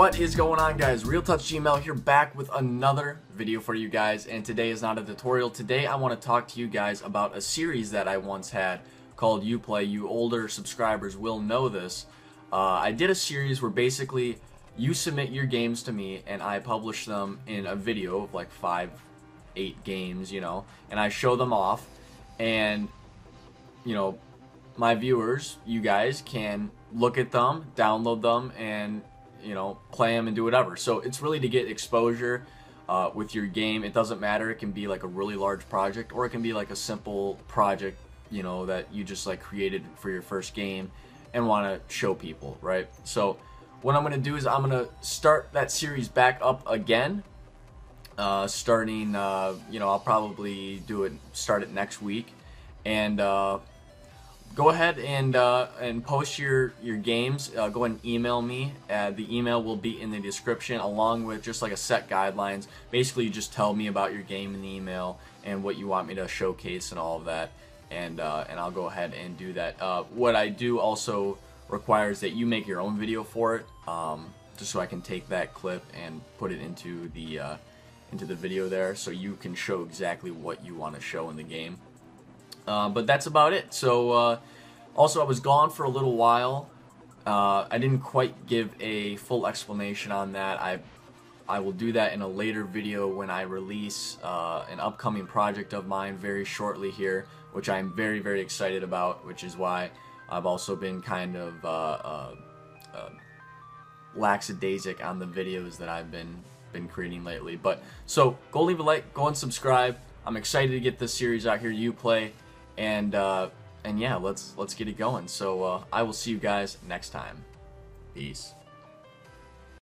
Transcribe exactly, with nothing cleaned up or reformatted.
What is going on, guys? Real Touch Gmail here, back with another video for you guys, and today is not a tutorial. Today I want to talk to you guys about a series that I once had called UPlay. You older subscribers will know this. uh, I did a series where basically you submit your games to me and I publish them in a video of like five eight games, you know, and I show them off, and you know, my viewers, you guys can look at them, download them, and you know, play them and do whatever. So it's really to get exposure uh, with your game. It doesn't matter. It can be like a really large project, or it can be like a simple project, you know, that you just like created for your first game and want to show people, right? So what I'm going to do is I'm going to start that series back up again, uh, starting, uh, you know, I'll probably do it, start it next week, and uh, go ahead and uh, and post your your games. Uh, go ahead and email me. Uh, the email will be in the description, along with just like a set guidelines. Basically, you just tell me about your game in the email and what you want me to showcase and all of that, and uh, and I'll go ahead and do that. Uh, what I do also requires that you make your own video for it, um, just so I can take that clip and put it into the uh, into the video there, so you can show exactly what you want to show in the game. Uh, but that's about it. So uh, also, I was gone for a little while. uh, I didn't quite give a full explanation on that. I I will do that in a later video when I release uh, an upcoming project of mine very shortly here, which I'm very very excited about, which is why I've also been kind of uh, uh, uh, lackadaisic on the videos that I've been been creating lately. But so go leave a like, go and subscribe. I'm excited to get this series out here, UPlay. And uh, and yeah, let's let's get it going. So uh, I will see you guys next time. Peace.